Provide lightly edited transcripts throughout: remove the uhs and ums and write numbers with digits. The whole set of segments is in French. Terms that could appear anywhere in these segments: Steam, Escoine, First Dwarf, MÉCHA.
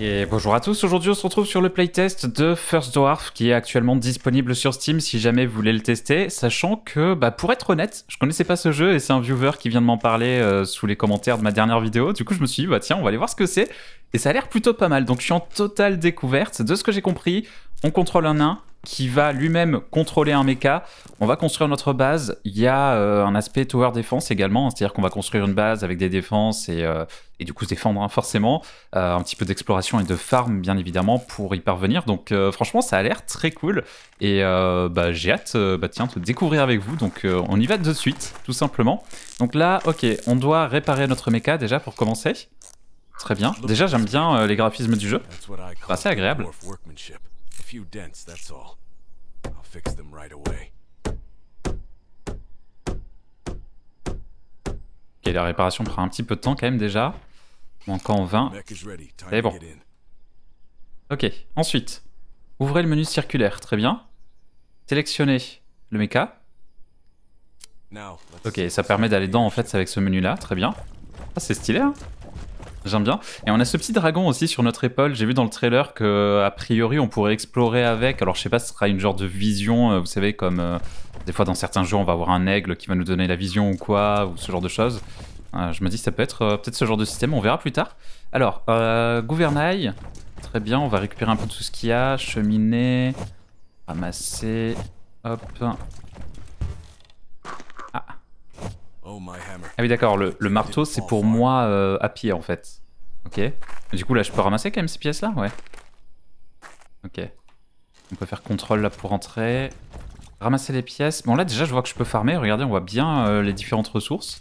Et bonjour à tous, aujourd'hui on se retrouve sur le playtest de First Dwarf qui est actuellement disponible sur Steam si jamais vous voulez le tester, sachant que, pour être honnête, je connaissais pas ce jeu et c'est un viewer qui vient de m'en parler sous les commentaires de ma dernière vidéo, du coup je me suis dit tiens on va aller voir ce que c'est, et ça a l'air plutôt pas mal, donc je suis en totale découverte. De ce que j'ai compris, on contrôle un nain qui va lui-même contrôler un méca, on va construire notre base, il y a un aspect tower défense également, c'est-à-dire qu'on va construire une base avec des défenses et du coup se défendre forcément, un petit peu d'exploration et de farm bien évidemment pour y parvenir, donc franchement ça a l'air très cool et j'ai hâte de découvrir avec vous, donc on y va de suite tout simplement. Donc là ok, on doit réparer notre méca déjà pour commencer, très bien, déjà j'aime bien les graphismes du jeu, c'est assez agréable. Few dents, that's all. I'll fix them right away. Ok, la réparation prend un petit peu de temps quand même déjà. Manquant 20. C'est bon. Ok, ensuite, ouvrez le menu circulaire, très bien. Sélectionnez le mecha. Ok, ça permet d'aller dedans en fait avec ce menu là, très bien. Ah, c'est stylé hein. J'aime bien. Et on a ce petit dragon aussi sur notre épaule. J'ai vu dans le trailer que a priori on pourrait explorer avec. Alors je sais pas, ce sera une genre de vision, vous savez, comme des fois dans certains jeux on va avoir un aigle qui va nous donner la vision ou quoi, ou ce genre de choses. Je me dis ça peut être peut-être ce genre de système, on verra plus tard. Alors, gouvernail, très bien, on va récupérer un peu tout ce qu'il y a, cheminer, ramasser, hop. Ah oui d'accord, le marteau c'est pour moi à pied en fait. Ok. Du coup là je peux ramasser quand même ces pièces là, ouais. Ok. On peut faire contrôle là pour entrer. Ramasser les pièces. Bon là déjà je vois que je peux farmer, regardez on voit bien les différentes ressources.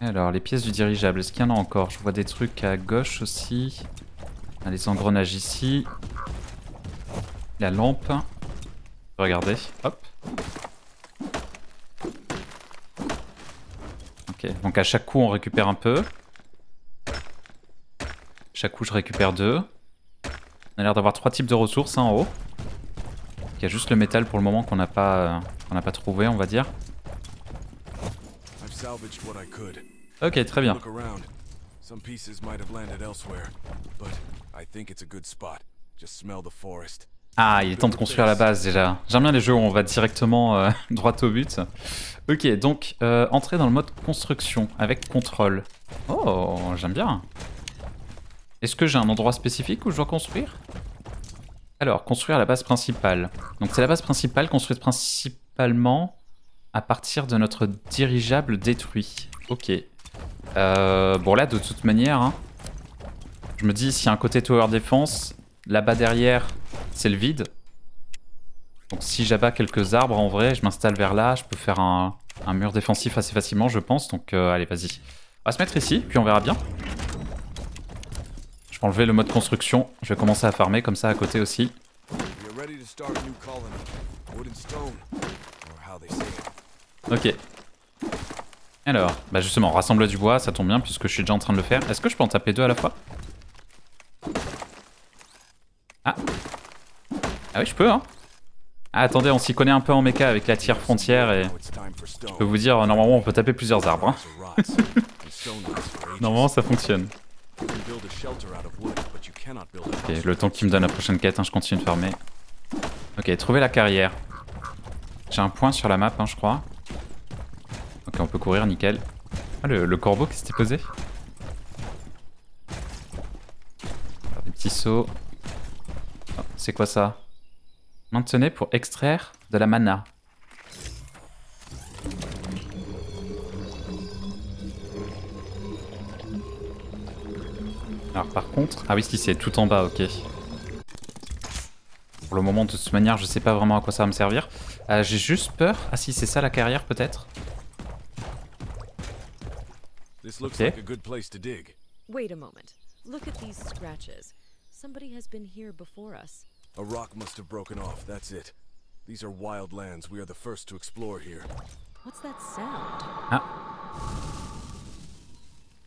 Alors les pièces du dirigeable, est-ce qu'il y en a encore? Je vois des trucs à gauche aussi. On a les engrenages ici. La lampe. Regardez, hop. Okay. Donc à chaque coup on récupère un peu. Chaque coup je récupère 2. On a l'air d'avoir 3 types de ressources hein, en haut. Il y a juste le métal pour le moment qu'on n'a pas, trouvé on va dire. Ok très bien. Ah, il est temps de construire la base déjà. J'aime bien les jeux où on va directement droit au but. Ok, donc entrer dans le mode construction avec contrôle. Oh, j'aime bien. Est-ce que j'ai un endroit spécifique où je dois construire? Alors, construire la base principale. Donc c'est la base principale construite principalement à partir de notre dirigeable détruit. Ok. Bon là, de toute manière, hein, je me dis s'il y a un côté tower défense, là-bas derrière... c'est le vide. Donc si j'abats quelques arbres, en vrai, je m'installe vers là. Je peux faire un mur défensif assez facilement, je pense. Donc allez, vas-y. On va se mettre ici, puis on verra bien. Je vais enlever le mode construction. Je vais commencer à farmer comme ça à côté aussi. Ok. Alors, justement, rassemble du bois, ça tombe bien puisque je suis déjà en train de le faire. Est-ce que je peux en taper 2 à la fois? Ah oui, je peux, hein. Ah, attendez, on s'y connaît un peu en méca avec la tier frontière et je peux vous dire, normalement, on peut taper plusieurs arbres. Hein. Normalement, ça fonctionne. Ok, le temps qu'il me donne la prochaine quête, hein, je continue de farmer. Ok, trouver la carrière. J'ai un point sur la map, hein, je crois. Ok, on peut courir, nickel. Ah, le corbeau qui s'était posé. Des petits sauts. Oh, c'est quoi ça? Maintenez pour extraire de la mana. Alors par contre... Ah oui, si c'est tout en bas, ok. Pour le moment, de toute manière, je sais pas vraiment à quoi ça va me servir. J'ai juste peur... Ah si, c'est ça la carrière peut-être. Ok. Wait a moment. Look at these scratches. Somebody has been here before us. A rock must have broken off, that's it. These are wild lands, we are the first to explore here. What's that sound? Ah.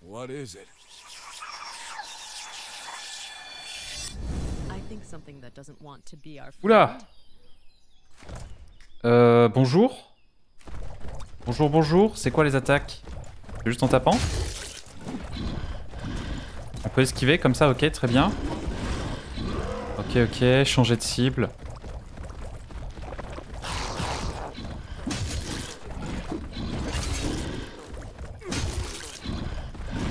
What is it? I think something that doesn't want to be our friend. Oula. Bonjour. Bonjour, bonjour, c'est quoi les attaques? Juste en tapant? On peut esquiver comme ça, ok, très bien. Ok, ok, changer de cible.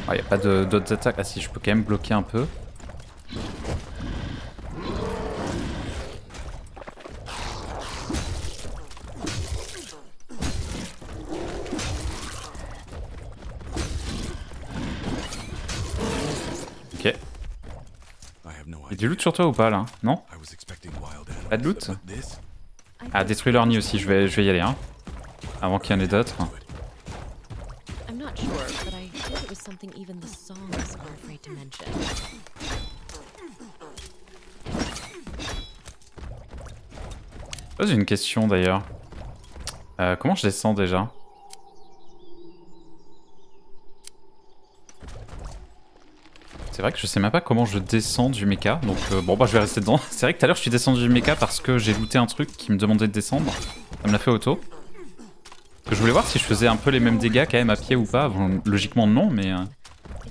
Il n'y a pas d'autres attaques. Ah si, je peux quand même bloquer un peu. Ok. Il y a du loot sur toi ou pas là? Non? Pas de loot? Ah, détruis leur nid aussi, je vais y aller. Hein. Avant qu'il y en ait d'autres. Je pose une question d'ailleurs. Comment je descends déjà? C'est vrai que je sais même pas comment je descends du mecha. Donc bon bah je vais rester dedans. C'est vrai que tout à l'heure je suis descendu du mecha parce que j'ai looté un truc qui me demandait de descendre. Ça me l'a fait auto. Je voulais voir si je faisais un peu les mêmes dégâts quand même à pied ou pas. Bon, logiquement non, mais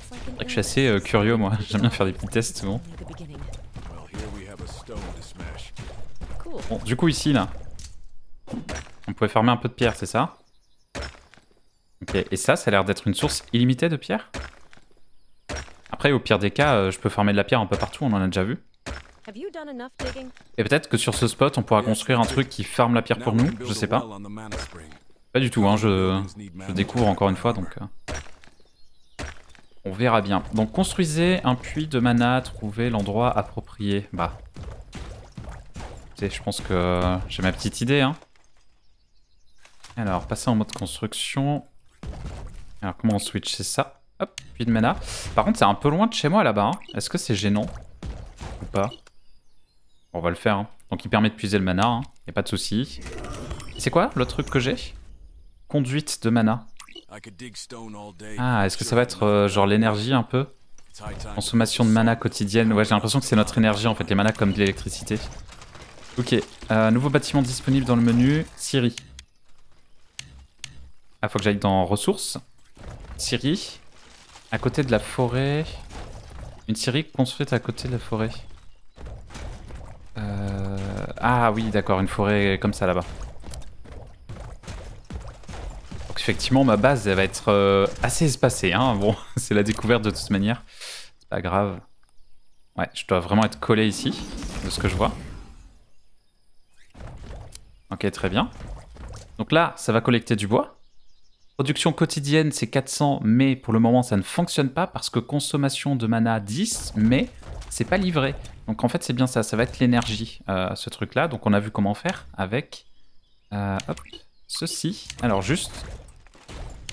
c'est vrai que je suis assez curieux moi. J'aime bien faire des petits tests souvent. Bon, du coup ici là, on pouvait farmer un peu de pierre, c'est ça? Ok, et ça a l'air d'être une source illimitée de pierre? Après au pire des cas, je peux farmer de la pierre un peu partout, on en a déjà vu. Et peut-être que sur ce spot, on pourra construire un truc qui farme la pierre pour nous, je sais pas. Pas du tout, hein, je découvre encore une fois, donc on verra bien. Donc construisez un puits de mana, trouvez l'endroit approprié. Bah, je pense que j'ai ma petite idée. Hein. Alors, passer en mode construction. Alors, comment on switch? C'est ça. Hop, puits de mana. Par contre, c'est un peu loin de chez moi là-bas. Hein. Est-ce que c'est gênant ou pas? On va le faire. Hein. Donc, il permet de puiser le mana, hein. Y a pas de souci. C'est quoi l'autre truc que j'ai? Conduite de mana. Ah, est-ce que ça va être genre l'énergie un peu? Consommation de mana quotidienne. Ouais, j'ai l'impression que c'est notre énergie en fait, les manas comme de l'électricité. Ok, nouveau bâtiment disponible dans le menu. Siri. Ah, faut que j'aille dans ressources. Siri. À côté de la forêt. Une Siri construite à côté de la forêt. Ah oui, d'accord, une forêt comme ça là-bas. Effectivement, ma base elle va être assez espacée. Hein. Bon, c'est la découverte de toute manière. C'est pas grave. Ouais, je dois vraiment être collé ici, de ce que je vois. Ok, très bien. Donc là, ça va collecter du bois. Production quotidienne, c'est 400, mais pour le moment, ça ne fonctionne pas parce que consommation de mana 10, mais c'est pas livré. Donc en fait, c'est bien ça. Ça va être l'énergie, ce truc-là. Donc on a vu comment faire avec hop, ceci. Alors juste...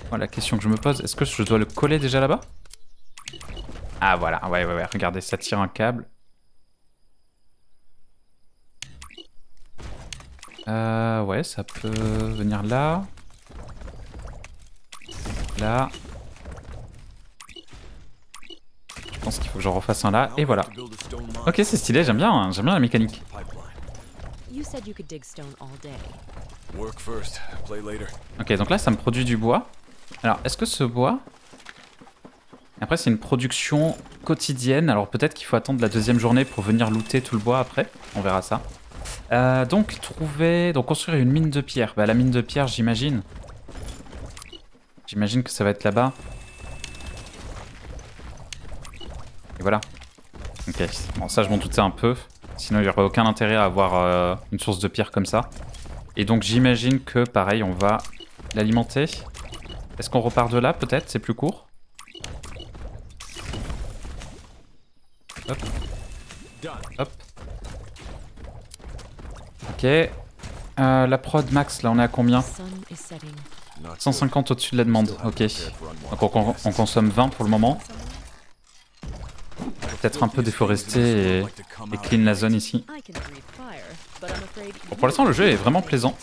Voilà, la question que je me pose, est-ce que je dois le coller déjà là-bas? Ah voilà, ouais, regardez, ça tire un câble. Ouais, ça peut venir là. Là. Je pense qu'il faut que j'en refasse un là, et voilà. Ok, c'est stylé, j'aime bien, hein, j'aime bien la mécanique. Ok, donc là, ça me produit du bois. Alors, est-ce que ce bois... Après, c'est une production quotidienne. Alors, peut-être qu'il faut attendre la deuxième journée pour venir looter tout le bois après. On verra ça. Donc, trouver... Donc, construire une mine de pierre. Bah, la mine de pierre, j'imagine. J'imagine que ça va être là-bas. Et voilà. Ok. Bon, ça, je m'en doutais un peu. Sinon, il n'y aurait aucun intérêt à avoir une source de pierre comme ça. Et donc, j'imagine que, pareil, on va l'alimenter. Est-ce qu'on repart de là, peut-être? C'est plus court. Hop. Hop. Ok. La prod max, là, on est à combien? 150 au-dessus de la demande. Ok. Donc on consomme 20 pour le moment. Peut-être un peu déforester et clean la zone ici. Bon, pour l'instant, le jeu est vraiment plaisant.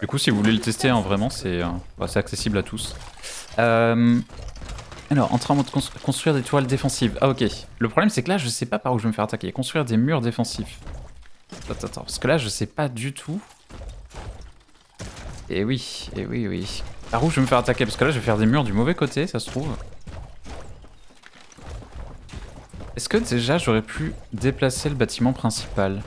Du coup, si vous voulez le tester, hein, vraiment, c'est bah, accessible à tous. Alors, entrer en mode construire des toiles défensives. Ah, ok. Le problème, c'est que là, je sais pas par où je vais me faire attaquer. Construire des murs défensifs. Attends, parce que là, je sais pas du tout. Et oui, Par où je vais me faire attaquer? Parce que là je vais faire des murs du mauvais côté, ça se trouve. Est-ce que déjà j'aurais pu déplacer le bâtiment principal?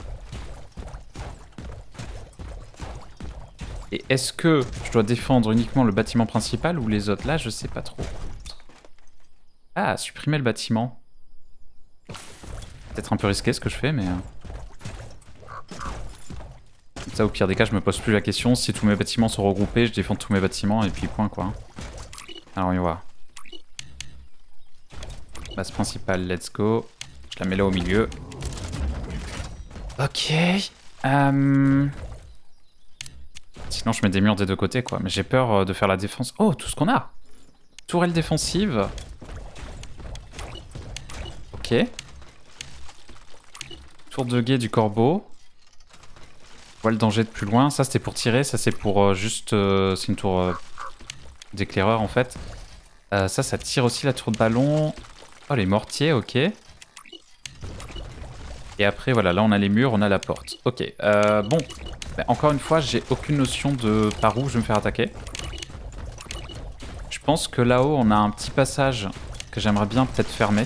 Et est-ce que je dois défendre uniquement le bâtiment principal ou les autres? Là je sais pas trop. Ah, supprimer le bâtiment. Peut-être un peu risqué ce que je fais, mais... Comme ça, au pire des cas, je me pose plus la question. Si tous mes bâtiments sont regroupés, je défends tous mes bâtiments et puis point quoi. Alors on y va. Base principale, let's go. Je la mets là au milieu. Ok. Sinon je mets des murs des deux côtés quoi. Mais j'ai peur de faire la défense. Oh, tout ce qu'on a. Tourelle défensive. Ok. Tour de guet du corbeau. Voit le danger de plus loin. Ça c'était pour tirer. Ça c'est pour c'est une tour d'éclaireur en fait. Ça tire aussi la tour de ballon. Oh, les mortiers, ok. Et après voilà, là on a les murs, on a la porte. Ok, bon. Bah, encore une fois, j'ai aucune notion de par où je vais me faire attaquer. Je pense que là-haut on a un petit passage que j'aimerais bien peut-être fermer.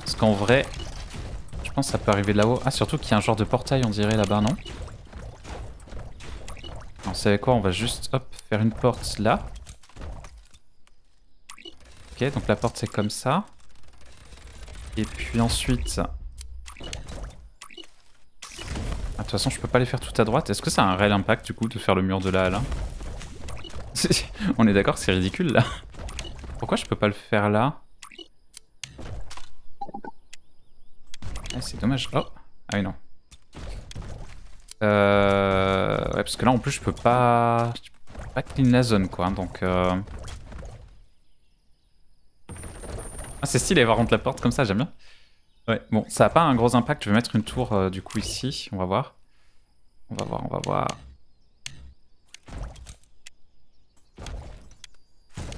Parce qu'en vrai, je pense que ça peut arriver là-haut. Ah, surtout qu'il y a un genre de portail, on dirait, là-bas, non? Vous savez quoi? On va juste, hop, faire une porte là. Ok, donc la porte, c'est comme ça. Et puis ensuite... Ah, de toute façon, je peux pas les faire tout à droite. Est-ce que ça a un réel impact, du coup, de faire le mur de là à là? On est d'accord, c'est ridicule, là. Pourquoi je peux pas le faire là? Ah, c'est dommage. Oh. Ah oui, non. Ouais, parce que là, en plus, je peux pas clean la zone, quoi. Donc... Ah, c'est stylé, voir rentrer la porte comme ça, j'aime bien. Ouais, bon, ça a pas un gros impact. Je vais mettre une tour, du coup, ici. On va voir. On va voir.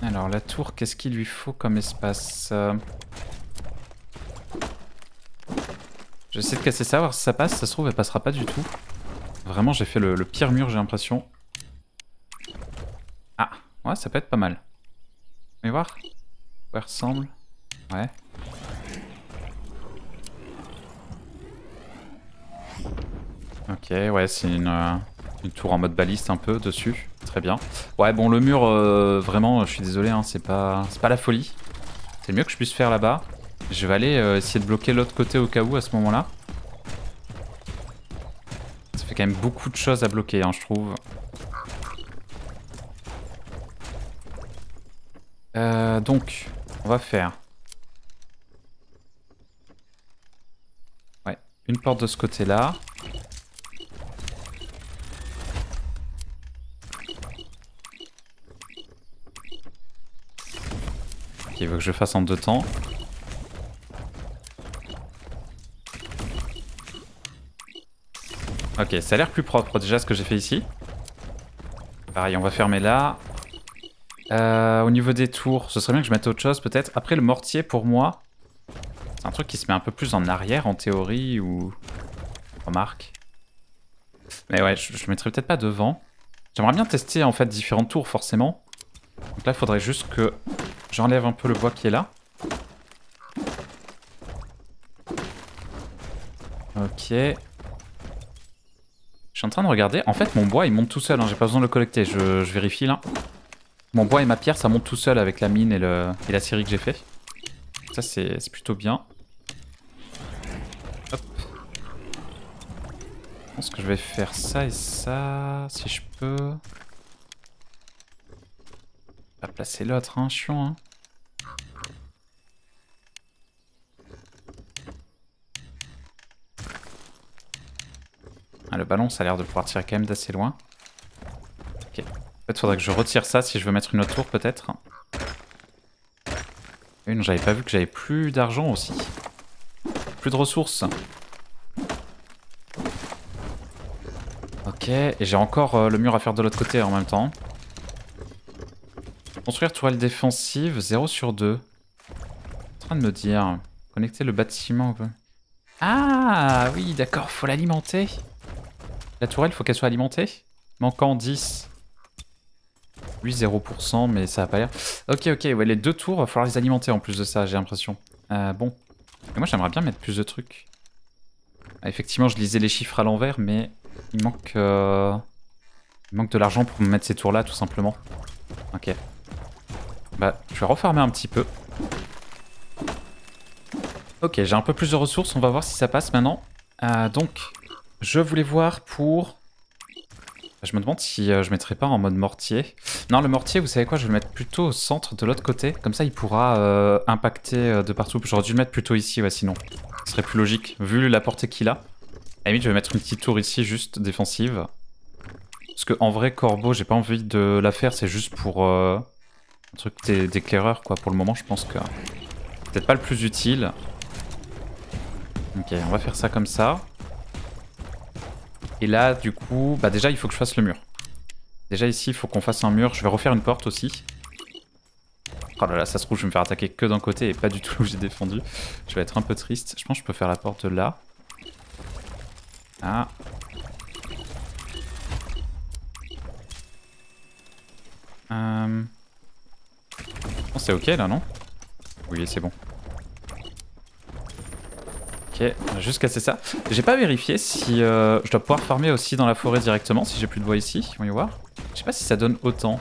Alors, la tour, qu'est-ce qu'il lui faut comme espace? Je vais essayer de casser ça, voir si ça passe. Ça se trouve, elle passera pas du tout. Vraiment, j'ai fait le pire mur, j'ai l'impression. Ah, ouais, ça peut être pas mal. Mais voir. Où elle ressemble. Ouais. Ok, ouais, c'est une tour en mode baliste un peu dessus. Très bien. Ouais, bon, le mur, vraiment, je suis désolé, hein, c'est pas la folie. C'est le mieux que je puisse faire là-bas. Je vais aller essayer de bloquer l'autre côté au cas où à ce moment-là. Ça fait quand même beaucoup de choses à bloquer, hein, je trouve. Donc, on va faire... Ouais, une porte de ce côté-là. Ok, il veut que je fasse en deux temps. Ok, ça a l'air plus propre déjà ce que j'ai fait ici. Pareil, on va fermer là. Au niveau des tours, ce serait bien que je mette autre chose peut-être. Après le mortier pour moi, c'est un truc qui se met un peu plus en arrière en théorie ou... Remarque. Mais ouais, je mettrais peut-être pas devant. J'aimerais bien tester en fait différentes tours forcément. Donc là, il faudrait juste que j'enlève un peu le bois qui est là. Ok. Je suis en train de regarder. En fait, mon bois, il monte tout seul. Hein. J'ai pas besoin de le collecter. Je vérifie là. Mon bois et ma pierre, ça monte tout seul avec la mine et la scierie que j'ai fait. Ça, c'est plutôt bien. Hop. Je pense que je vais faire ça et ça, si je peux. Je vais pas placer l'autre, hein, chiant. Hein. Ah, le ballon, ça a l'air de pouvoir tirer quand même d'assez loin. Ok. En fait, faudrait que je retire ça si je veux mettre une autre tour, peut-être. Et non, j'avais pas vu que j'avais plus d'argent aussi. Plus de ressources. Ok. Et j'ai encore le mur à faire de l'autre côté en même temps. Construire tourelle défensive, 0 sur 2. Je suis en train de me dire... Connecter le bâtiment. Ah oui, d'accord, faut l'alimenter. La tourelle, faut qu'elle soit alimentée. Manquant 10. Lui 0%, mais ça a pas l'air. Ok, ok, ouais, les deux tours, va falloir les alimenter en plus de ça, j'ai l'impression. Bon. Et moi j'aimerais bien mettre plus de trucs. Ah, effectivement, je lisais les chiffres à l'envers, mais il manque de l'argent pour me mettre ces tours-là, tout simplement. Ok. Bah, je vais refarmer un petit peu. Ok, j'ai un peu plus de ressources, on va voir si ça passe maintenant. Donc, je voulais voir pour... Je me demande si je mettrais pas en mode mortier. Non, le mortier, vous savez quoi, je vais le mettre plutôt au centre, de l'autre côté. Comme ça, il pourra impacter de partout. J'aurais dû le mettre plutôt ici, ouais, sinon. Ce serait plus logique, vu la portée qu'il a. À la limite, je vais mettre une petite tour ici, juste défensive. Parce que en vrai, corbeau, j'ai pas envie de la faire, c'est juste pour un truc d'éclaireur, quoi. Pour le moment, je pense que c'est peut-être pas le plus utile. Ok, on va faire ça comme ça. Et là, du coup, bah déjà, il faut que je fasse le mur. Déjà ici, il faut qu'on fasse un mur. Je vais refaire une porte aussi. Oh là là, ça se trouve, je vais me faire attaquer que d'un côté et pas du tout où j'ai défendu. Je vais être un peu triste. Je pense que je peux faire la porte là. Ah. Oh, c'est ok là, non? Oui, c'est bon. Ok, juste casser ça. J'ai pas vérifié si je dois pouvoir farmer aussi dans la forêt directement, si j'ai plus de bois ici. On y voir. Je sais pas si ça donne autant.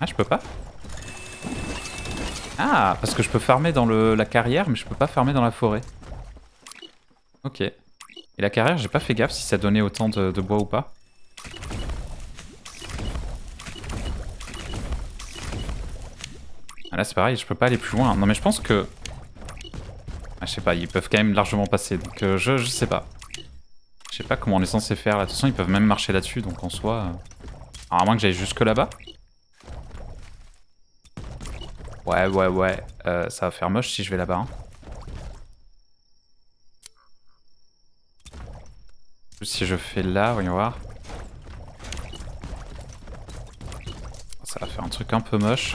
Ah, je peux pas. Ah, parce que je peux farmer dans la carrière, mais je peux pas farmer dans la forêt. Ok. Et la carrière, j'ai pas fait gaffe si ça donnait autant de bois ou pas. Ah là, c'est pareil, je peux pas aller plus loin. Non mais je pense que... Ah, je sais pas, ils peuvent quand même largement passer, donc je sais pas. Je sais pas comment on est censé faire, là. De toute façon, ils peuvent même marcher là-dessus, donc en soi... Alors, à moins que j'aille jusque là-bas. Ouais, ouais, ouais, ça va faire moche si je vais là-bas. Hein. Si je fais là, voyons voir. Ça va faire un truc un peu moche.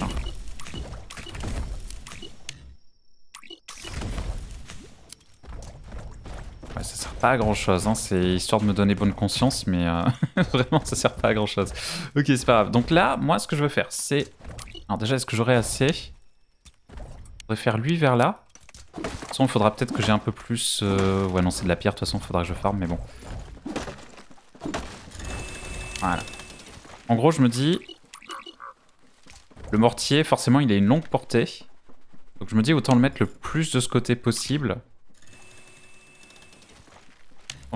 Ça sert pas à grand chose, hein. C'est histoire de me donner bonne conscience, mais vraiment ça sert pas à grand chose. Ok, c'est pas grave. Donc là, moi ce que je veux faire, c'est... Alors déjà, est-ce que j'aurai assez? Je voudrais faire lui vers là. De toute façon, il faudra peut-être que j'ai un peu plus... Ouais, non, c'est de la pierre, de toute façon, il faudra que je farme, mais bon. Voilà. En gros, je me dis... Le mortier, forcément, il a une longue portée. Donc je me dis, autant le mettre le plus de ce côté possible.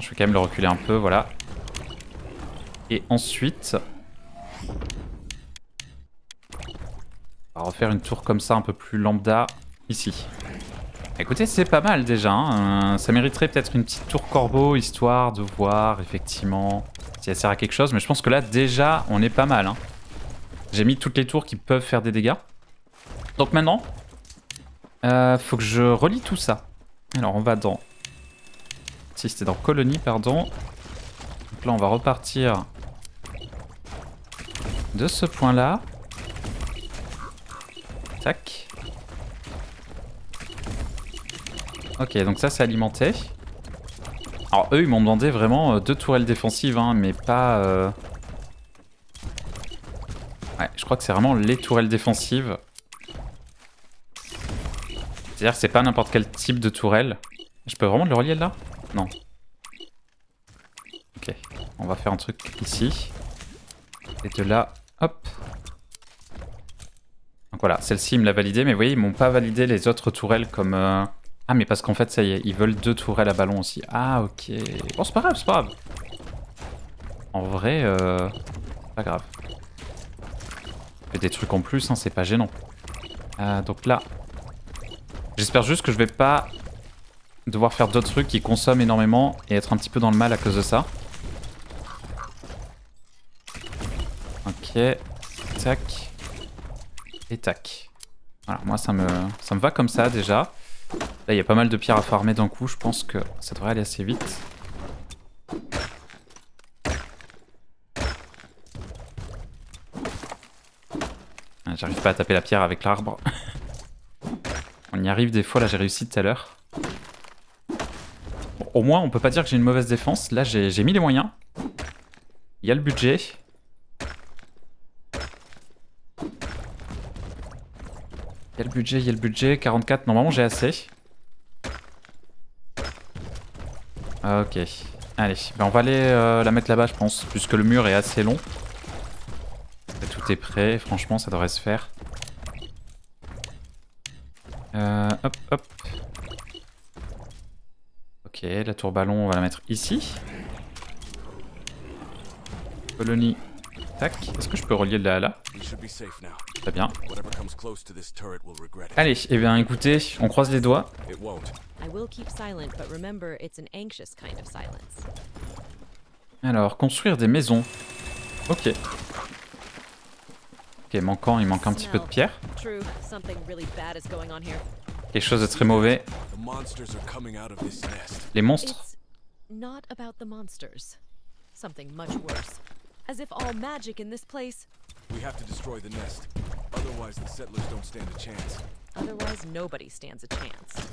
Je vais quand même le reculer un peu, voilà. Et ensuite... On va refaire une tour comme ça, un peu plus lambda, ici. Écoutez, c'est pas mal déjà, hein. Ça mériterait peut-être une petite tour corbeau, histoire de voir, effectivement, si elle sert à quelque chose. Mais je pense que là, déjà, on est pas mal, hein. J'ai mis toutes les tours qui peuvent faire des dégâts. Donc maintenant, faut que je relie tout ça. Alors, on va dans... Si, c'était dans colonie, pardon. Donc là, on va repartir de ce point-là. Tac. Ok, donc ça, c'est alimenté. Alors, eux, ils m'ont demandé vraiment deux tourelles défensives, hein, mais pas... Ouais, je crois que c'est vraiment les tourelles défensives. C'est-à-dire que c'est pas n'importe quel type de tourelle. Je peux vraiment le relier là ? Non. Ok. On va faire un truc ici. Et de là, hop. Donc voilà, celle-ci, ils me l'a validée, mais vous voyez, ils m'ont pas validé les autres tourelles comme... Ah, mais parce qu'en fait, ça y est, ils veulent deux tourelles à ballon aussi. Ah, ok. Bon, c'est pas grave, c'est pas grave. En vrai, pas grave. Et des trucs en plus, hein, c'est pas gênant. Donc là... J'espère juste que je vais pas... devoir faire d'autres trucs qui consomment énormément et être un petit peu dans le mal à cause de ça. Ok, tac, et tac. Voilà, moi ça me va comme ça déjà. Là il y a pas mal de pierres à farmer d'un coup, je pense que ça devrait aller assez vite. Ah, j'arrive pas à taper la pierre avec l'arbre. On y arrive des fois, là j'ai réussi tout à l'heure. Au moins, on peut pas dire que j'ai une mauvaise défense. Là, j'ai mis les moyens. Il y a le budget. Il y a le budget, 44, normalement j'ai assez. Ok, allez, ben, on va aller la mettre là-bas je pense, puisque le mur est assez long. Et tout est prêt, franchement ça devrait se faire. Hop, hop. Ok, la tour ballon on va la mettre ici. Colonie, tac. Est-ce que je peux relier de là à là? Très bien. Allez, eh bien écoutez, on croise les doigts. Alors, construire des maisons. Ok. Ok, il manque un petit peu de pierre. Quelque chose de très mauvais. Les monstres. Something much worse. As if all magic in this place. We have to destroy the nest. Otherwise the settlers don't stand a chance. Otherwise nobody stands a chance.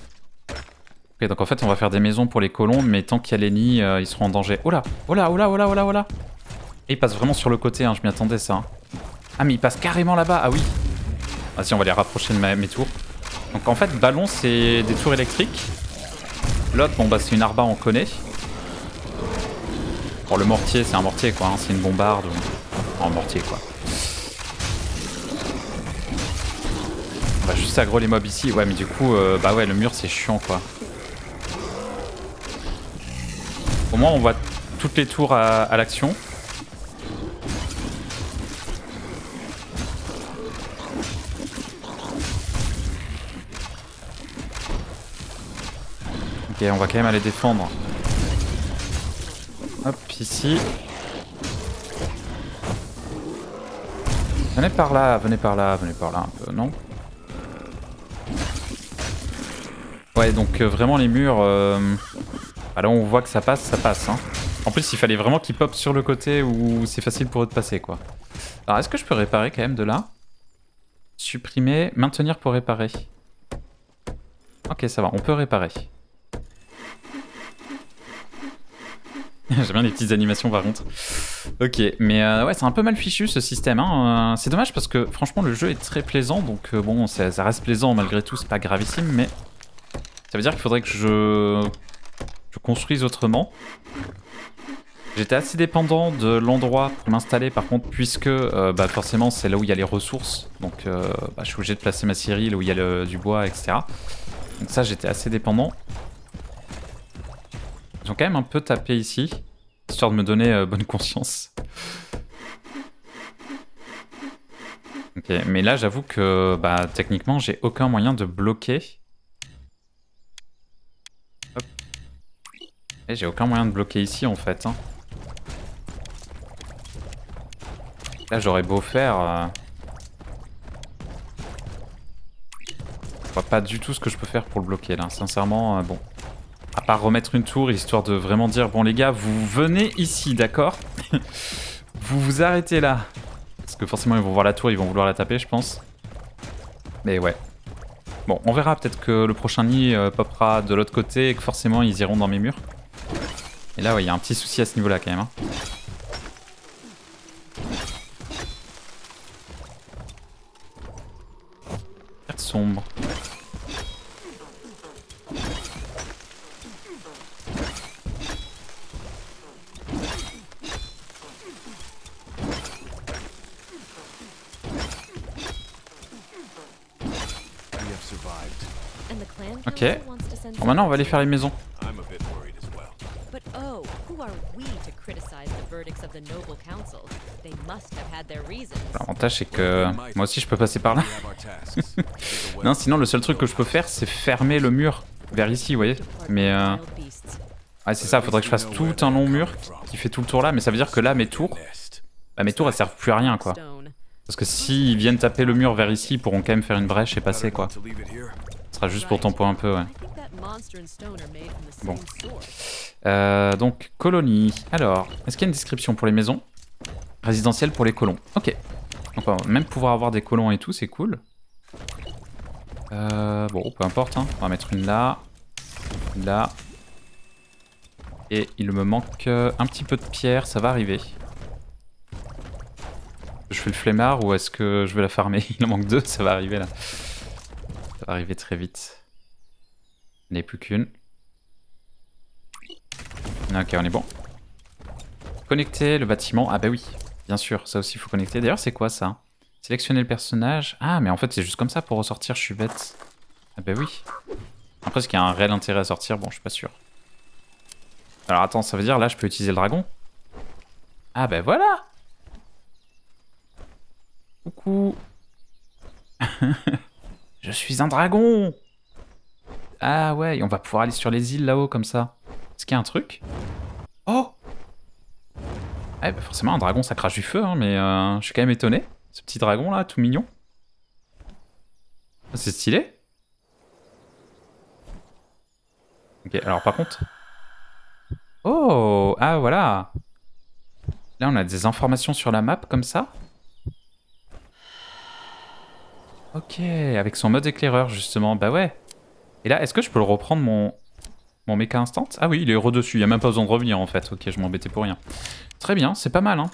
Ok, donc en fait on va faire des maisons pour les colons, mais tant qu'il y a les nids, ils seront en danger. Oh là, oh là, oh là, oh là, oh là, oh là. Et ils passent vraiment sur le côté, hein, je m'y attendais ça. Hein. Ah mais ils passent carrément là-bas, ah oui. Vas-y, on va les rapprocher de mes tours. Donc en fait, ballon c'est des tours électriques. L'autre, bon bah c'est une arba, on connaît. Alors le mortier, c'est un mortier quoi, hein, c'est une bombarde ou un mortier quoi. On va juste aggro les mobs ici, ouais mais du coup, bah ouais le mur c'est chiant quoi. Au moins on voit toutes les tours à l'action. Ok, on va quand même aller défendre. Hop, ici. Venez par là, venez par là, venez par là un peu, non? Ouais, donc vraiment les murs... bah là on voit que ça passe, hein. En plus, il fallait vraiment qu'ils popent sur le côté où c'est facile pour eux de passer, quoi. Alors, est-ce que je peux réparer quand même de là? Supprimer, maintenir pour réparer. Ok, ça va, on peut réparer. J'aime bien les petites animations par contre. Ok, mais ouais, c'est un peu mal fichu ce système. Hein. C'est dommage parce que franchement le jeu est très plaisant. Donc bon, ça reste plaisant malgré tout, c'est pas gravissime. Mais ça veut dire qu'il faudrait que je construise autrement. J'étais assez dépendant de l'endroit pour m'installer par contre, puisque bah, forcément c'est là où il y a les ressources. Donc bah, je suis obligé de placer ma scierie là où il y a du bois, etc. Donc ça, j'étais assez dépendant. Ils ont quand même un peu tapé ici, histoire de me donner bonne conscience. Ok, mais là j'avoue que bah, techniquement j'ai aucun moyen de bloquer. Hop. Et j'ai aucun moyen de bloquer ici en fait. Hein. Là j'aurais beau faire. Je vois pas du tout ce que je peux faire pour le bloquer là, sincèrement bon. À part remettre une tour, histoire de vraiment dire, bon les gars, vous venez ici, d'accord? Vous vous arrêtez là. Parce que forcément, ils vont voir la tour, ils vont vouloir la taper, je pense. Mais ouais. Bon, on verra, peut-être que le prochain nid popera de l'autre côté et que forcément, ils iront dans mes murs. Et là, ouais, il y a un petit souci à ce niveau-là, quand même. Hein. Carte sombre. Ok. Bon, maintenant on va aller faire les maisons. L'avantage c'est que moi aussi je peux passer par là. Non, sinon le seul truc que je peux faire c'est fermer le mur vers ici, vous voyez. Mais ouais, c'est ça, faudrait que je fasse tout un long mur qui fait tout le tour là. Mais ça veut dire que là mes tours elles servent plus à rien quoi. Parce que s'ils viennent taper le mur vers ici, ils pourront quand même faire une brèche et passer quoi. Ce sera juste pour tempo un peu, ouais. Bon. Donc, colonie. Alors, est-ce qu'il y a une description pour les maisons? Résidentielle pour les colons. Ok. Donc, on va même pouvoir avoir des colons et tout, c'est cool. Bon, peu importe, hein. On va mettre une là. Une là. Et il me manque un petit peu de pierre, ça va arriver. Je fais le flemmard ou est-ce que je vais la farmer? Il en manque deux, ça va arriver là. Ça va arriver très vite. Il n'y en a plus qu'une. Ok, on est bon. Connecter le bâtiment. Ah bah oui, bien sûr, ça aussi il faut connecter. D'ailleurs, c'est quoi ça? Sélectionner le personnage. Ah, mais en fait, c'est juste comme ça pour ressortir, je suis bête. Ah bah oui. Après, est-ce qu'il y a un réel intérêt à sortir? Bon, je suis pas sûr. Alors attends, ça veut dire là, je peux utiliser le dragon? Ah bah voilà. Coucou. Je suis un dragon. Ah ouais, et on va pouvoir aller sur les îles là-haut comme ça. Est-ce qu'il y a un truc? Oh! Ouais, bah forcément, un dragon, ça crache du feu, hein, mais je suis quand même étonné. Ce petit dragon là, tout mignon. C'est stylé. Ok, alors par contre... Oh! Ah voilà! Là, on a des informations sur la map comme ça. Ok, avec son mode éclaireur, justement. Bah ouais. Et là, est-ce que je peux le reprendre, mon mecha instant? Ah oui, il est redessus. Il n'y a même pas besoin de revenir, en fait. Ok, je m'embêtais pour rien. Très bien, c'est pas mal, hein.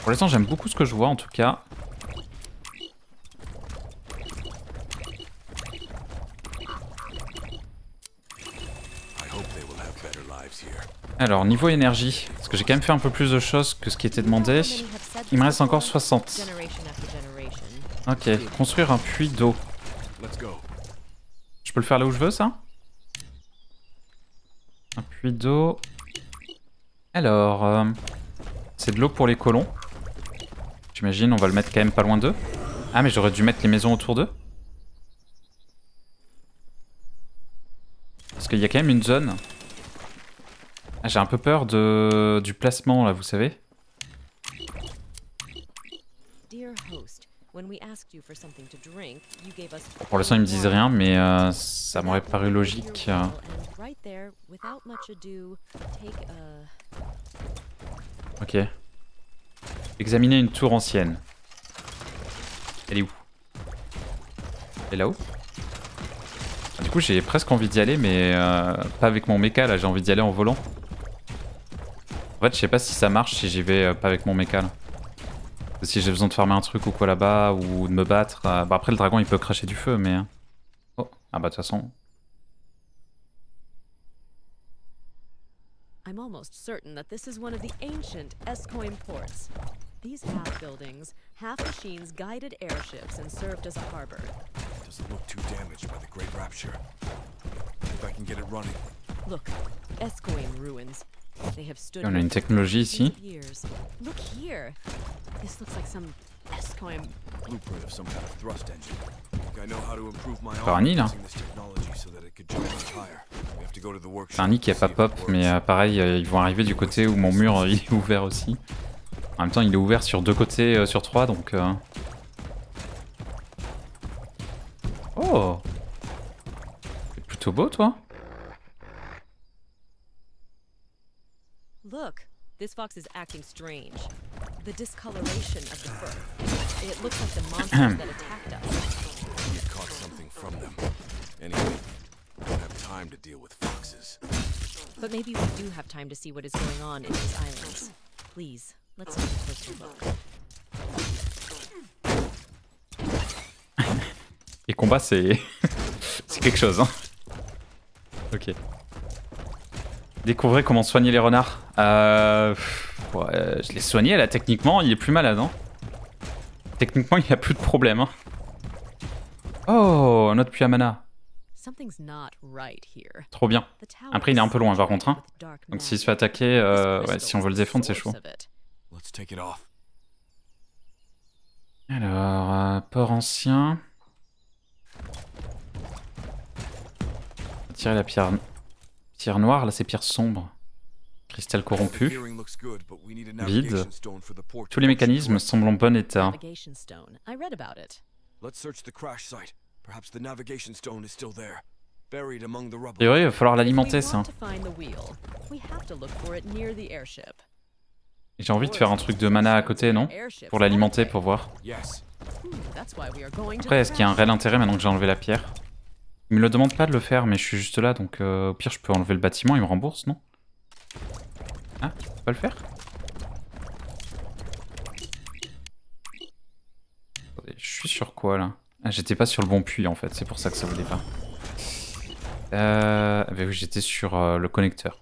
Pour l'instant, j'aime beaucoup ce que je vois, en tout cas. Alors, niveau énergie, parce que j'ai quand même fait un peu plus de choses que ce qui était demandé. Il me reste encore 60. Ok, construire un puits d'eau. Je peux le faire là où je veux, ça? Un puits d'eau. Alors, c'est de l'eau pour les colons. J'imagine, on va le mettre quand même pas loin d'eux. Ah, mais j'aurais dû mettre les maisons autour d'eux. Parce qu'il y a quand même une zone... Ah, j'ai un peu peur du placement là, vous savez. Pour l'instant, ils me disent rien, mais ça m'aurait paru logique. Ok. Examiner une tour ancienne. Elle est où? Elle est là-haut? Ah, du coup, j'ai presque envie d'y aller, mais pas avec mon mecha là, j'ai envie d'y aller en volant. En fait, je sais pas si ça marche si j'y vais pas avec mon mecha là. Si j'ai besoin de farmer un truc ou quoi là-bas, ou de me battre. Bah après, le dragon il peut cracher du feu, mais. Oh, ah bah de toute façon. I'm almost certain that this is one of the ancient Escoine ports. These half buildings, half machines guided airships and served as a harbor. Doesn't look too damaged by the Great Rapture. If I can get it running. Look, Escoine ruins. On a une technologie ici. Encore un nid là. C'est un nid qui a pas pop, mais pareil, ils vont arriver du côté où mon mur il est ouvert aussi. En même temps, il est ouvert sur deux côtés sur trois, donc. Oh, c'est plutôt beau, toi. Look, this fox is acting strange. The discoloration of the fur. It looks like the monsters that attacked us. We caught something from them. Anyway, we don't have time to deal with foxes. But maybe we do have time to see what is going on in these islands. Please, let's take a closer look. Les combats, c'est c'est quelque chose, hein. Ok. Découvrez comment soigner les renards. Ouais, je l'ai soigné là, techniquement, il est plus malade. Hein. Techniquement, il n'y a plus de problème. Hein. Oh, notre puits à mana. Trop bien. Après, il est un peu loin, par contre. Hein. Donc s'il se fait attaquer, ouais, si on veut le défendre, c'est chaud. Alors, port ancien. Tirer la pierre... Pierre noire, là c'est pierre sombre. Cristal corrompu. Vide. Tous les mécanismes semblent en bon état. Et oui, il va falloir l'alimenter ça. J'ai envie de faire un truc de mana à côté, non? Pour l'alimenter, pour voir. Après, est-ce qu'il y a un réel intérêt maintenant que j'ai enlevé la pierre? Il me le demande pas de le faire, mais je suis juste là, donc au pire je peux enlever le bâtiment, il me rembourse, non? Ah, je peux pas le faire? Attendez, je suis sur quoi là? Ah, j'étais pas sur le bon puits en fait, c'est pour ça que ça voulait pas. Bah oui, j'étais sur le connecteur.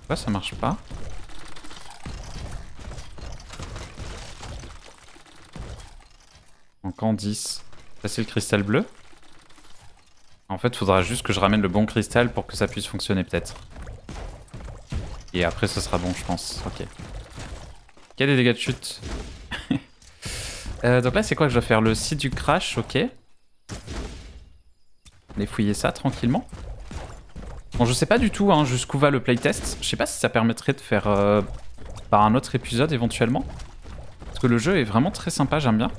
Pourquoi ça marche pas? Donc en 10. Ça c'est le cristal bleu? En fait, faudra juste que je ramène le bon cristal pour que ça puisse fonctionner peut-être. Et après, ce sera bon, je pense. Ok. Il y a des dégâts de chute. Donc là, c'est quoi que je dois faire? Le site du crash, ok. On est fouillé ça tranquillement. Bon, je sais pas du tout hein, jusqu'où va le playtest. Je sais pas si ça permettrait de faire par un autre épisode éventuellement. Parce que le jeu est vraiment très sympa, j'aime bien.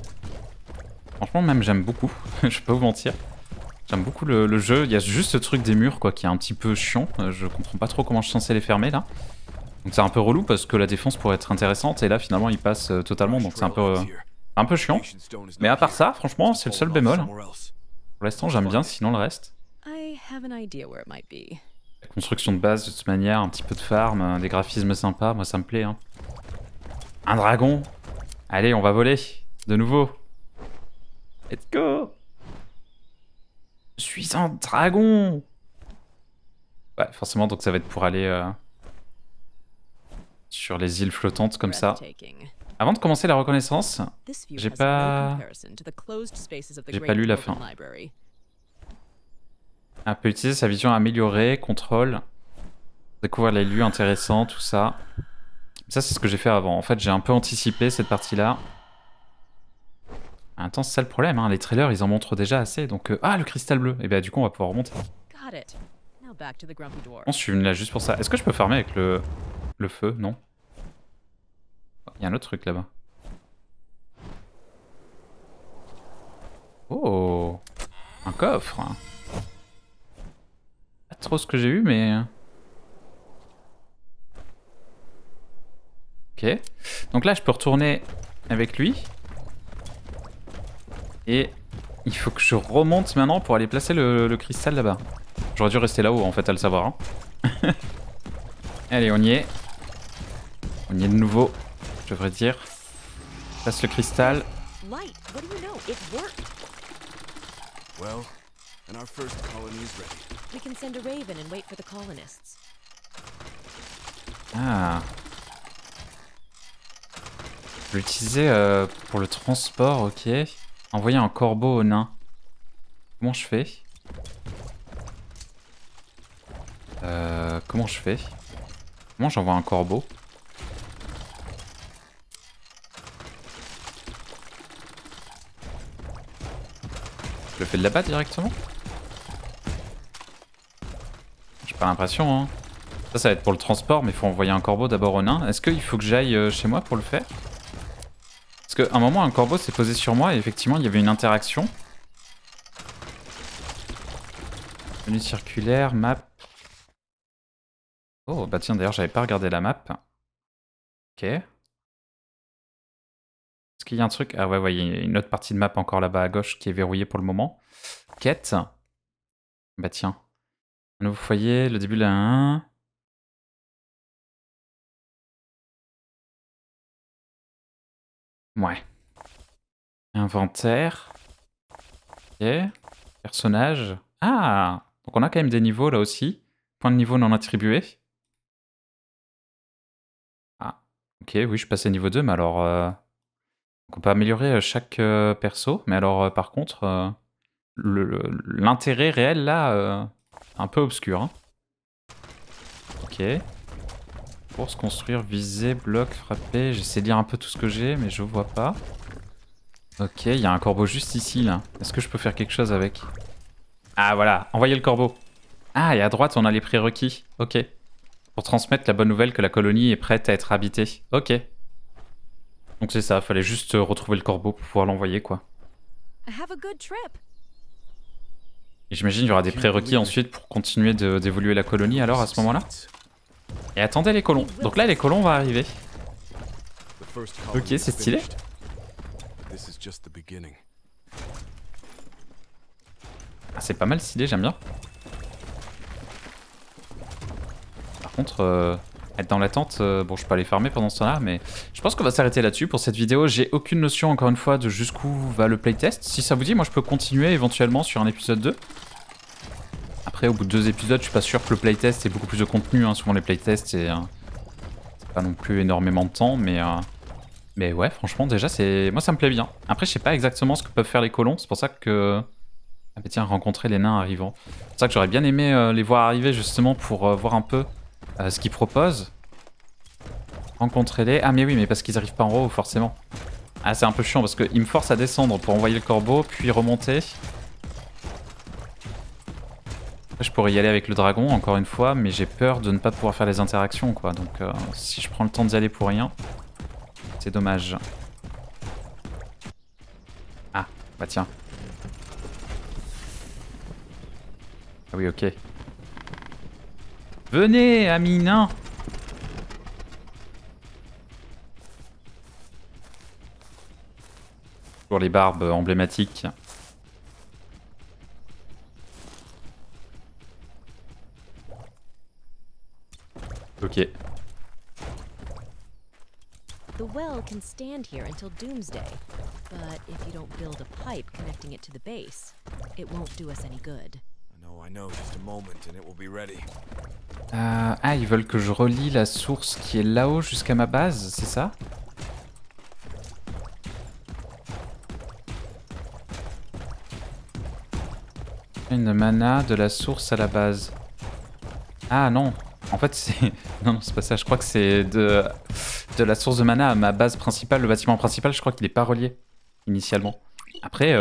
Franchement, même j'aime beaucoup. Je peux vous mentir. J'aime beaucoup le jeu, il y a juste ce truc des murs quoi qui est un petit peu chiant, je comprends pas trop comment je suis censé les fermer là. Donc c'est un peu relou parce que la défense pourrait être intéressante et là finalement il passe totalement donc c'est un peu chiant. Mais à part ça, franchement c'est le seul bémol. Pour l'instant j'aime bien, sinon le reste. La construction de base de toute manière, un petit peu de farm, des graphismes sympas, moi ça me plaît. Hein. Un dragon! Allez on va voler, de nouveau! Let's go! Je suis un dragon! Ouais, forcément, donc ça va être pour aller sur les îles flottantes comme ça. Avant de commencer la reconnaissance, j'ai pas lu la fin. Ah, peut utiliser sa vision améliorée, contrôle, découvrir les lieux intéressants, tout ça. Ça, c'est ce que j'ai fait avant. En fait, j'ai un peu anticipé cette partie-là. Attends, c'est ça le problème, hein. Les trailers ils en montrent déjà assez, donc... Ah, le cristal bleu! Et bah du coup on va pouvoir remonter. On suis venu là juste pour ça. Est-ce que je peux farmer avec le feu? Non. Oh, y a un autre truc là-bas. Oh! Un coffre! Pas trop ce que j'ai eu, mais... Ok. Donc là je peux retourner avec lui. Et il faut que je remonte maintenant pour aller placer le cristal là-bas. J'aurais dû rester là-haut en fait à le savoir. Hein. Allez, on y est. On y est de nouveau, je devrais dire. Place le cristal. Ah. Je vais l'utiliser pour le transport, ok. Envoyer un corbeau au nain. Comment je fais? Comment j'envoie un corbeau? Je le fais de là-bas directement? J'ai pas l'impression, hein. Ça va être pour le transport, mais il faut envoyer un corbeau d'abord au nain. Est-ce qu'il faut que j'aille chez moi pour le faire? Parce qu'à un moment, un corbeau s'est posé sur moi et effectivement, il y avait une interaction. Menu circulaire, map. Oh, bah tiens, d'ailleurs, j'avais pas regardé la map. Ok. Est-ce qu'il y a un truc? Ah ouais, ouais, il y a une autre partie de map encore là-bas à gauche qui est verrouillée pour le moment. Quête. Bah tiens. Un nouveau foyer, le début de la 1. Ouais. Inventaire. Ok. Personnage. Ah! Donc on a quand même des niveaux là aussi. Point de niveau non attribué. Ah. Ok, oui, je suis passé niveau 2, mais alors... Donc on peut améliorer chaque perso. Mais alors, par contre, l'intérêt réel là, un peu obscur. Hein. Ok. Pour se construire, viser, bloc, frapper. J'essaie de lire un peu tout ce que j'ai, mais je vois pas. Ok, il y a un corbeau juste ici, là. Est-ce que je peux faire quelque chose avec? Ah, voilà, envoyez le corbeau. Ah, et à droite, on a les prérequis. Ok. Pour transmettre la bonne nouvelle que la colonie est prête à être habitée. Ok. Donc c'est ça, fallait juste retrouver le corbeau pour pouvoir l'envoyer, quoi. J'imagine qu'il y aura des prérequis ensuite pour continuer d'évoluer la colonie, alors, à ce moment-là? Et attendez les colons. Donc là les colons vont arriver. Ok, c'est stylé. Ah, c'est pas mal stylé, j'aime bien. contre, être dans l'attente, bon, je peux aller farmer pendant ce temps-là, mais je pense qu'on va s'arrêter là-dessus pour cette vidéo. J'ai aucune notion, encore une fois, de jusqu'où va le playtest. Si ça vous dit, moi, je peux continuer éventuellement sur un épisode 2. Après, au bout de 2 épisodes, je suis pas sûr que le playtest ait beaucoup plus de contenu. Hein. Souvent, les playtests, c'est pas non plus énormément de temps, mais ouais, franchement, déjà, c'est moi, ça me plaît bien. Après, je sais pas exactement ce que peuvent faire les colons, c'est pour ça que... Ah bah tiens, rencontrer les nains arrivants. C'est ça que j'aurais bien aimé les voir arriver, justement, pour voir un peu ce qu'ils proposent. Rencontrer-les... Ah mais oui, mais parce qu'ils arrivent pas en haut, forcément. Ah, c'est un peu chiant, parce qu'ils me forcent à descendre pour envoyer le corbeau, puis remonter. Je pourrais y aller avec le dragon, encore une fois, mais j'ai peur de ne pas pouvoir faire les interactions, quoi. Donc, si je prends le temps d'y aller pour rien, c'est dommage. Ah, bah tiens. Ah oui, ok. Venez, amis nains. Pour les barbes emblématiques. Ok. The well can stand here until doomsday, but if you don't build a pipe connecting it to the base, it won't do us any good. Ah, ils veulent que je relie la source qui est là-haut jusqu'à ma base, c'est ça? Une mana de la source à la base. Ah non, en fait c'est... Non, non, c'est pas ça, je crois que c'est de la source de mana à ma base principale, le bâtiment principal, je crois qu'il n'est pas relié, initialement. Après,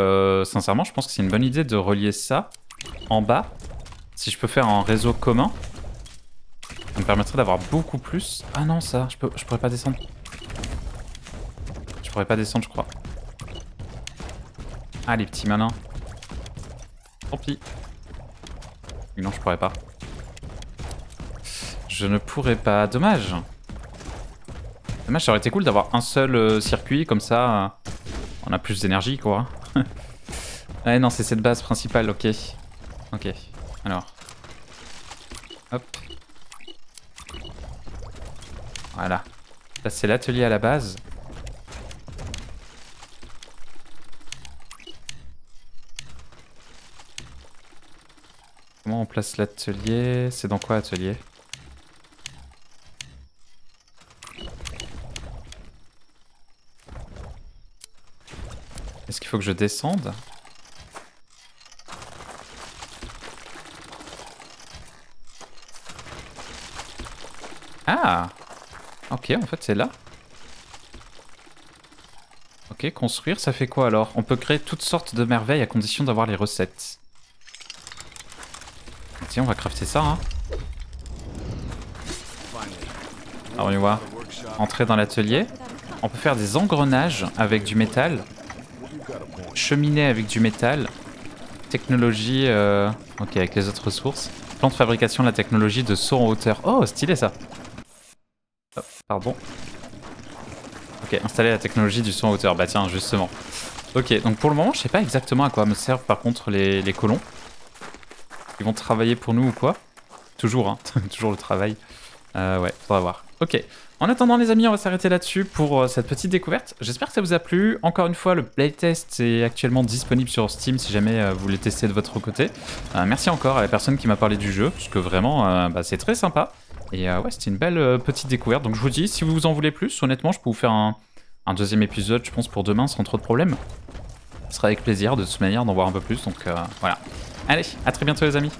sincèrement, je pense que c'est une bonne idée de relier ça. En bas, si je peux faire un réseau commun, ça me permettrait d'avoir beaucoup plus. Ah non, ça, je pourrais pas descendre. Je pourrais pas descendre, je crois. Ah, les petits malins. Tant pis. Non, je pourrais pas. Je ne pourrais pas. Dommage. Dommage, ça aurait été cool d'avoir un seul circuit, comme ça, on a plus d'énergie, quoi. Ouais, non, c'est cette base principale, ok. Ok, alors. Hop. Voilà. Là, c'est l'atelier à la base. Comment on place l'atelier? C'est dans quoi, atelier? Est-ce qu'il faut que je descende? Ah! Ok, en fait c'est là. Ok, construire, ça fait quoi alors? On peut créer toutes sortes de merveilles à condition d'avoir les recettes. Tiens, on va crafter ça, hein. Alors on y voit. Entrer dans l'atelier. On peut faire des engrenages avec du métal. Cheminée avec du métal. Technologie... Ok, avec les autres ressources. Plan de fabrication de la technologie de saut en hauteur. Oh, stylé ça! Pardon. Ok, installer la technologie du saut en hauteur. Bah tiens, justement. Ok, donc pour le moment, je sais pas exactement à quoi me servent par contre les colons. Ils vont travailler pour nous ou quoi? Toujours, hein. Toujours le travail. Ouais, faudra voir. Ok. En attendant, les amis, on va s'arrêter là-dessus pour cette petite découverte. J'espère que ça vous a plu. Encore une fois, le playtest est actuellement disponible sur Steam si jamais vous voulez tester de votre côté. Merci encore à la personne qui m'a parlé du jeu, parce que vraiment, bah, c'est très sympa. Et ouais, c'était une belle petite découverte. Donc je vous dis, si vous en voulez plus, honnêtement, je peux vous faire un deuxième épisode, je pense, pour demain, sans trop de problèmes. Ce sera avec plaisir, de toute manière, d'en voir un peu plus. Donc voilà. Allez, à très bientôt, les amis.